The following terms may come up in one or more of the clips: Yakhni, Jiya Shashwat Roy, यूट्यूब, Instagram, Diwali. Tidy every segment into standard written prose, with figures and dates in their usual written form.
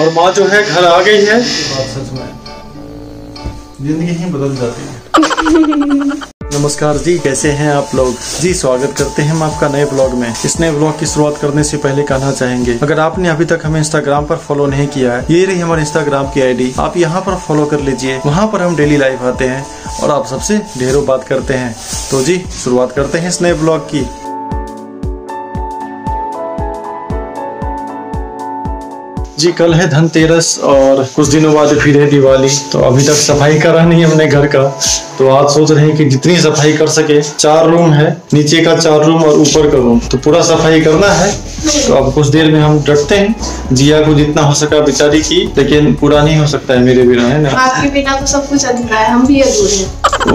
और माँ जो है घर आ गई है। जिंदगी ही बदल जाती है। नमस्कार जी, कैसे हैं आप लोग जी? स्वागत करते हैं हम आपका नए ब्लॉग में। इस नए ब्लॉग की शुरुआत करने से पहले कहना चाहेंगे, अगर आपने अभी तक हमें इंस्टाग्राम पर फॉलो नहीं किया है, ये रही हमारे इंस्टाग्राम की आईडी, आप यहाँ पर फॉलो कर लीजिए। वहाँ पर हम डेली लाइव आते हैं और आप सबसे ढेरों बात करते हैं। तो जी शुरुआत करते हैं इस नए ब्लॉग की। जी कल है धनतेरस और कुछ दिनों बाद फिर है दिवाली। तो अभी तक सफाई करा नहीं हमने घर का, तो आज सोच रहे हैं कि जितनी सफाई कर सके। 4 रूम है, नीचे का 4 रूम और ऊपर का रूम, तो पूरा सफाई करना है। तो अब कुछ देर में हम डटते हैं। जिया को जितना हो सका बेचारी की, लेकिन पूरा नहीं हो सकता है मेरे बिना, है ना? आपके बिना तो सब कुछ अधूरा है, हम भी अधूरे हैं।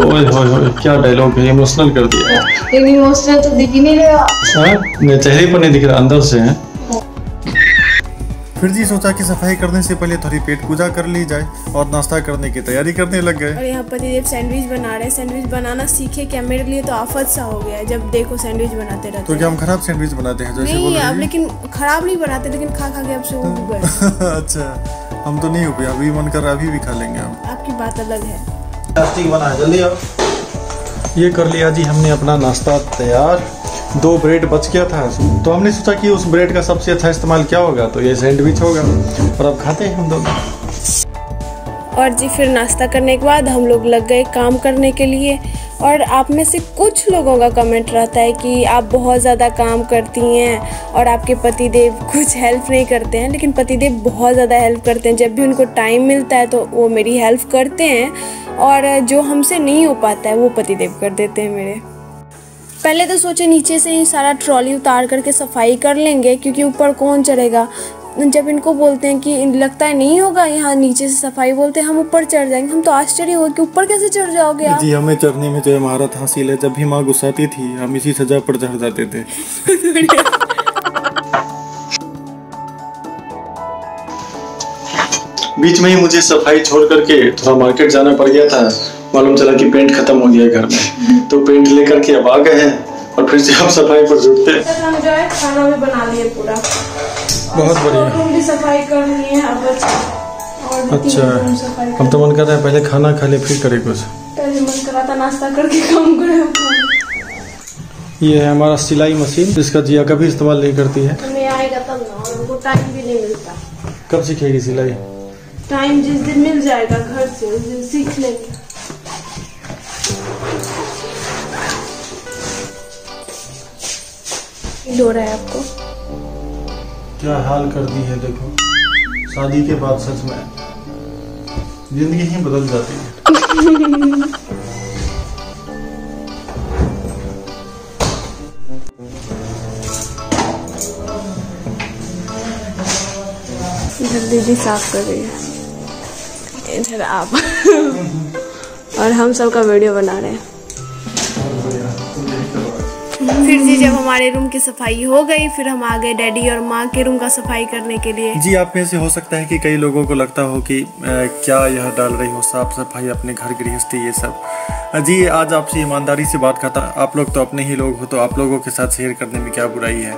ओए होए होए, क्या डायलॉग है, इमोशनल कर दिया। लेकिन इमोशनल तो दिख ही नहीं रहा, चेहरे पर नहीं दिख रहा, अंदर से है। फिर जी सोचा कि सफाई करने से पहले थोड़ी पेट पूजा कर ली जाए और नाश्ता करने की तैयारी करने लग गए। और यहाँ पति देव सैंडविच बना रहे हैं। सैंडविच बनाना सीखे क्या? मेरे लिए तो आफत सा हो गया है, जब देखो सैंडविच बनाते रहते। तो क्या हम खराब सैंडविच बनाते हैं? जैसे नहीं, अब लेकिन खराब नहीं बनाते, लेकिन खा खा के अब से उब गए। अच्छा, हम तो नहीं हो गया, अभी मन कर रहा है अभी भी खा लेंगे हम। आपकी बात अलग है, जल्दी आओ। ये कर लिया जी हमने अपना नाश्ता तैयार। 2 ब्रेड बच गया था, तो हमने सोचा कि उस ब्रेड का सबसे अच्छा इस्तेमाल क्या होगा, तो ये सैंडविच होगा। और अब खाते हैं हम दोनों। और जी फिर नाश्ता करने के बाद हम लोग लग गए काम करने के लिए। और आप में से कुछ लोगों का कमेंट रहता है कि आप बहुत ज़्यादा काम करती हैं और आपके पतिदेव कुछ हेल्प नहीं करते हैं, लेकिन पतिदेव बहुत ज़्यादा हेल्प करते हैं। जब भी उनको टाइम मिलता है तो वो मेरी हेल्प करते हैं, और जो हमसे नहीं हो पाता है वो पतिदेव कर देते हैं मेरे। पहले तो सोचे नीचे से ही सारा ट्रॉली उतार करके सफाई कर लेंगे, क्योंकि ऊपर कौन चढ़ेगा। जब इनको बोलते हैं कि लगता है नहीं होगा यहाँ नीचे से सफाई, बोलते हैं हम ऊपर चढ़ जाएंगे। हम तो आश्चर्य हुए कि ऊपर कैसे चढ़ जाओगे आप? जी हमें चढ़ने में जो महारत हासिल है, जब भी माँ गुस्साती थी हम इसी सजा पर चढ़ जाते थे। बीच में ही मुझे सफाई छोड़ करके थोड़ा मार्केट जाना पड़ गया था। मालूम चला कि पेंट खत्म हो गया घर में, तो पेंट लेकर के अब आ गए हैं और फिर से हम सफाई पर जुटते हैं। हम जो है खाना भी बना लिए पूरा, बहुत बढ़िया सफाई करनी है अब। अच्छा, हम तो मन कर रहा है पहले खाना खा ले फिर करे कुछ। पहले मन कर रहा था नाश्ता करके काम करें। ये है हमारा सिलाई मशीन, जिसका जिया कभी इस्तेमाल नहीं करती है। मैं आएगा तब ना, और उनको टाइम भी नहीं मिलता। कब सीखेगी सिलाई? टाइम जिस दिन मिल जाएगा घर से, उस दिन सीख लेंगे। हो रहा है आपको, क्या हाल कर दी है देखो। शादी के बाद सच में जिंदगी ही बदल जाती है। इधर दीदी साफ कर रही है, इधर आप। और हम सबका वीडियो बना रहे हैं। फिर जी जब हमारे रूम की सफाई हो गई, फिर हम आ गए डैडी और माँ के रूम का सफाई करने के लिए। जी आप में से हो सकता है कि कई लोगों को लगता हो कि क्या यह डाल रही हो साफ सफाई अपने घर गृहस्थी ये सब। जी आज आपसे ईमानदारी से बात करता, आप लोग तो अपने ही लोग हो, तो आप लोगों के साथ शेयर करने में क्या बुराई है।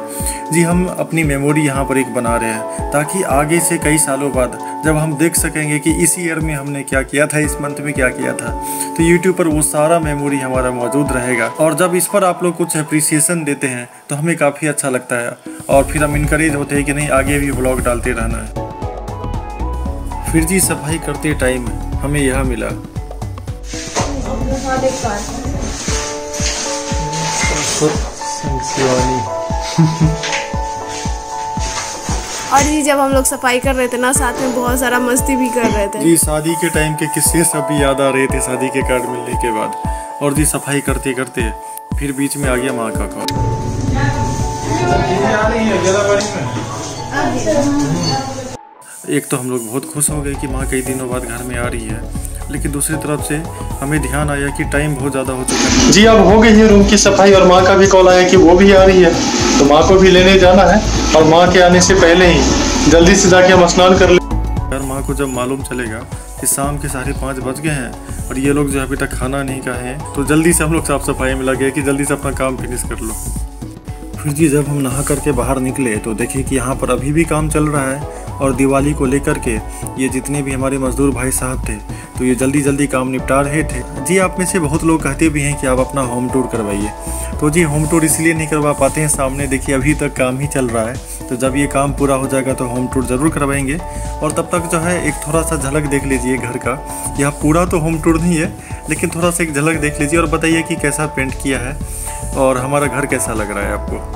जी हम अपनी मेमोरी यहाँ पर एक बना रहे हैं, ताकि आगे से कई सालों बाद जब हम देख सकेंगे कि इस ईयर में हमने क्या किया था, इस मंथ में क्या किया था, तो यूट्यूब पर वो सारा मेमोरी हमारा मौजूद रहेगा। और जब इस पर आप लोग कुछ अप्रिसिएशन देते हैं तो हमें काफ़ी अच्छा लगता है, और फिर हम इनकरेज होते हैं कि नहीं आगे भी ब्लॉग डालते रहना है। फिर जी सफाई करते टाइम हमें यह मिला, और जी जब हम लोग सफाई कर रहे थे ना, साथ में बहुत सारा मस्ती भी कर रहे थे। जी शादी के टाइम के किस्से सभी याद आ रहे थे, शादी के कार्ड मिलने के बाद। और जी सफाई करते करते फिर बीच में आ गया माँ का कॉल। एक तो हम लोग बहुत खुश हो गए कि माँ कई दिनों बाद घर में आ रही है, लेकिन दूसरी तरफ से हमें ध्यान आया कि टाइम बहुत ज़्यादा हो चुका है। जी अब हो गई है रूम की सफाई, और माँ का भी कॉल आया कि वो भी आ रही है, तो माँ को भी लेने जाना है। और माँ के आने से पहले ही जल्दी से जाके हम स्नान कर ले। यार माँ को जब मालूम चलेगा कि शाम के 5:30 बज गए हैं और ये लोग जो अभी तक खाना नहीं खाए हैं, तो जल्दी से हम लोग साफ सफाई में लगे कि जल्दी से अपना काम फिनिश कर लो। फिर जी जब हम नहा करके बाहर निकले तो देखिए कि यहाँ पर अभी भी काम चल रहा है और दिवाली को लेकर के ये जितने भी हमारे मज़दूर भाई साहब थे तो ये जल्दी जल्दी काम निपटा रहे थे। जी आप में से बहुत लोग कहते भी हैं कि आप अपना होम टूर करवाइए, तो जी होम टूर इसलिए नहीं करवा पाते हैं, सामने देखिए अभी तक काम ही चल रहा है। तो जब ये काम पूरा हो जाएगा तो होम टूर ज़रूर करवाएंगे। और तब तक जो है एक थोड़ा सा झलक देख लीजिए घर का, यह पूरा तो होम टूर नहीं है लेकिन थोड़ा सा एक झलक देख लीजिए और बताइए कि कैसा पेंट किया है और हमारा घर कैसा लग रहा है आपको।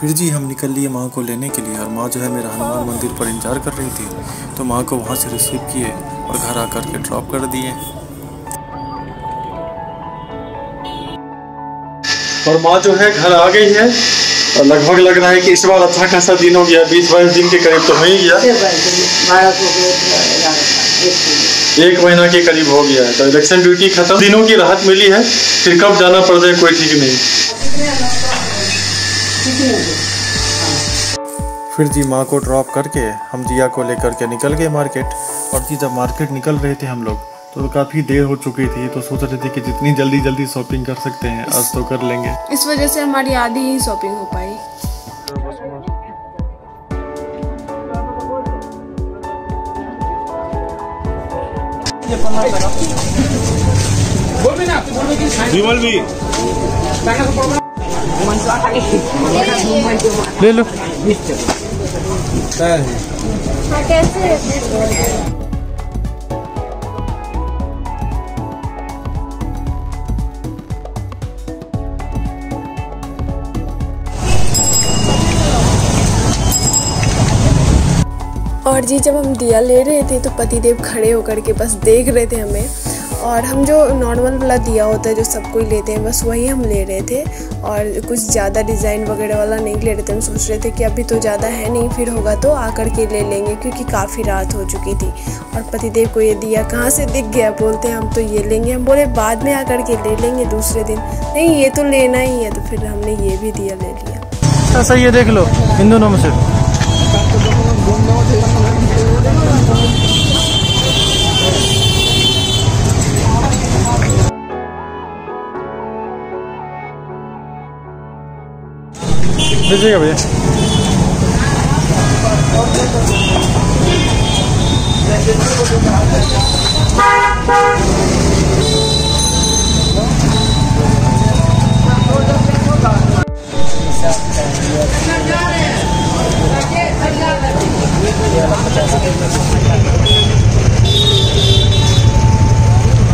फिर जी हम निकल लिए माँ को लेने के लिए और माँ जो है मेरा हनुमान मंदिर पर इंतजार कर रही थी, तो माँ को वहाँ से रिसीव किए और घर आकर के ड्रॉप कर दिए। और माँ जो है घर आ गई है और लगभग लग रहा है कि इस बार अच्छा खासा दिन हो गया, 20-22 दिन के करीब तो हो ही गया, 1 महीना के करीब हो गया है। तो इलेक्शन ड्यूटी खत्म, दिनों की राहत मिली है, फिर कब जाना पड़ जाए कोई ठीक नहीं। फिर जी माँ को ड्रॉप करके हम जिया को लेकर के निकल गए मार्केट। और जी जब मार्केट निकल रहे थे हम लोग तो काफ़ी देर हो चुकी थी, तो सोच रहे थे कि जितनी जल्दी जल्दी शॉपिंग कर सकते हैं आज तो कर लेंगे। इस वजह से हमारी आधी ही शॉपिंग हो पाई। बोल ले लो। और जी जब हम दिया ले रहे थे तो पतिदेव खड़े होकर के बस देख रहे थे हमें, और हम जो नॉर्मल वाला दिया होता है जो सब कोई लेते हैं बस वही हम ले रहे थे, और कुछ ज़्यादा डिज़ाइन वगैरह वाला नहीं ले रहे थे। हम सोच रहे थे कि अभी तो ज़्यादा है नहीं, फिर होगा तो आकर के ले लेंगे, क्योंकि काफ़ी रात हो चुकी थी। और पतिदेव को ये दिया कहाँ से दिख गया, बोलते हैं हम तो ये लेंगे। हम बोले बाद में आकर के ले लेंगे दूसरे दिन, नहीं ये तो लेना ही है। तो फिर हमने ये भी दिया ले लिया। ऐसा ये देख लो इन दोनों में से। लीजिएगा भैया।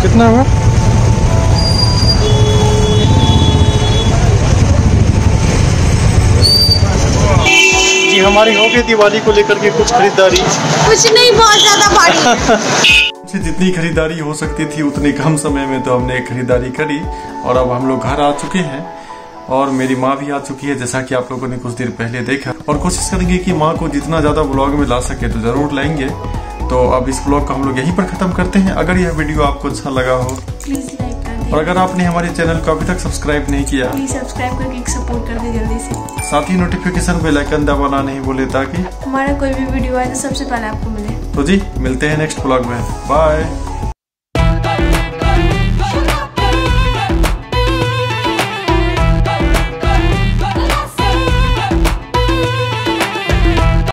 कितना हुआ? हमारी हो गई दिवाली को लेकर के कुछ खरीदारी, कुछ नहीं बहुत ज्यादा बाकी। जितनी खरीदारी हो सकती थी उतने कम समय में तो हमने खरीदारी करी और अब हम लोग घर आ चुके हैं और मेरी माँ भी आ चुकी है, जैसा कि आप लोगों ने कुछ देर पहले देखा। और कोशिश करेंगे कि माँ को जितना ज्यादा ब्लॉग में ला सके तो जरूर लाएंगे। तो अब इस ब्लॉग को हम लोग यहीं पर खत्म करते हैं। अगर यह वीडियो आपको अच्छा लगा हो और अगर आपने हमारे चैनल को अभी तक सब्सक्राइब नहीं किया प्लीज सब्सक्राइब करके एक सपोर्ट कर दे जल्दी से, साथ ही नोटिफिकेशन बेल आइकन दबाना नहीं भूलें ताकि हमारा कोई भी वीडियो आए तो सबसे पहले आपको मिले। तो जी मिलते हैं नेक्स्ट ब्लॉग में, बाय।